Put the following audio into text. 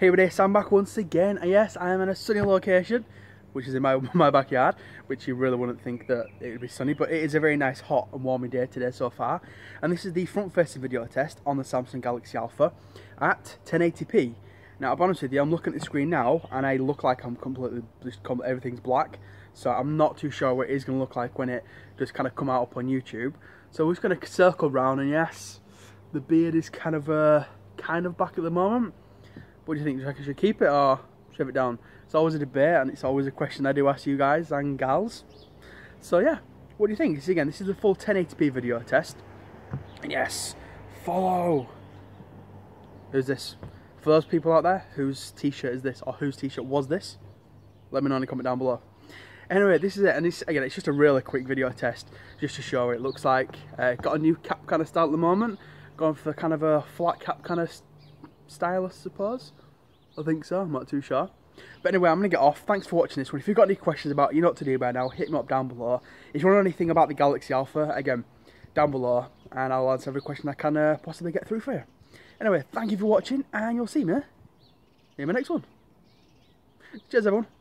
Here it is, I'm back once again. Yes, I am in a sunny location, which is in my backyard, which you really wouldn't think that it would be sunny, but it is a very nice hot and warmy day today so far. And this is the front-facing video test on the Samsung Galaxy Alpha at 1080p. Now, I'll be honest with you, I'm looking at the screen now, and I look like I'm completely, just everything's black, so I'm not too sure what it is going to look like when it just kind of come out up on YouTube. So we're just going to circle round, and yes, the beard is kind of back at the moment. What do you think? Do you think I should keep it or shave it down? It's always a debate, and it's always a question I do ask you guys and gals. So yeah, what do you think? So again, this is the full 1080p video test. And yes, follow. Who's this? For those people out there, whose t-shirt is this or whose t-shirt was this? Let me know in the comment down below. Anyway, this is it, and this, again, it's just a really quick video test just to show what it looks like. Got a new cap kind of style at the moment. Going for kind of a flat cap kind of style, I suppose. I think so, I'm not too sure. But anyway, I'm going to get off. Thanks for watching this one. If you've got any questions about it, you know what to do by now, hit me up down below. If you want to know anything about the Galaxy Alpha, again, down below, and I'll answer every question I can possibly get through for you. Anyway, thank you for watching, and you'll see me in my next one. Cheers, everyone.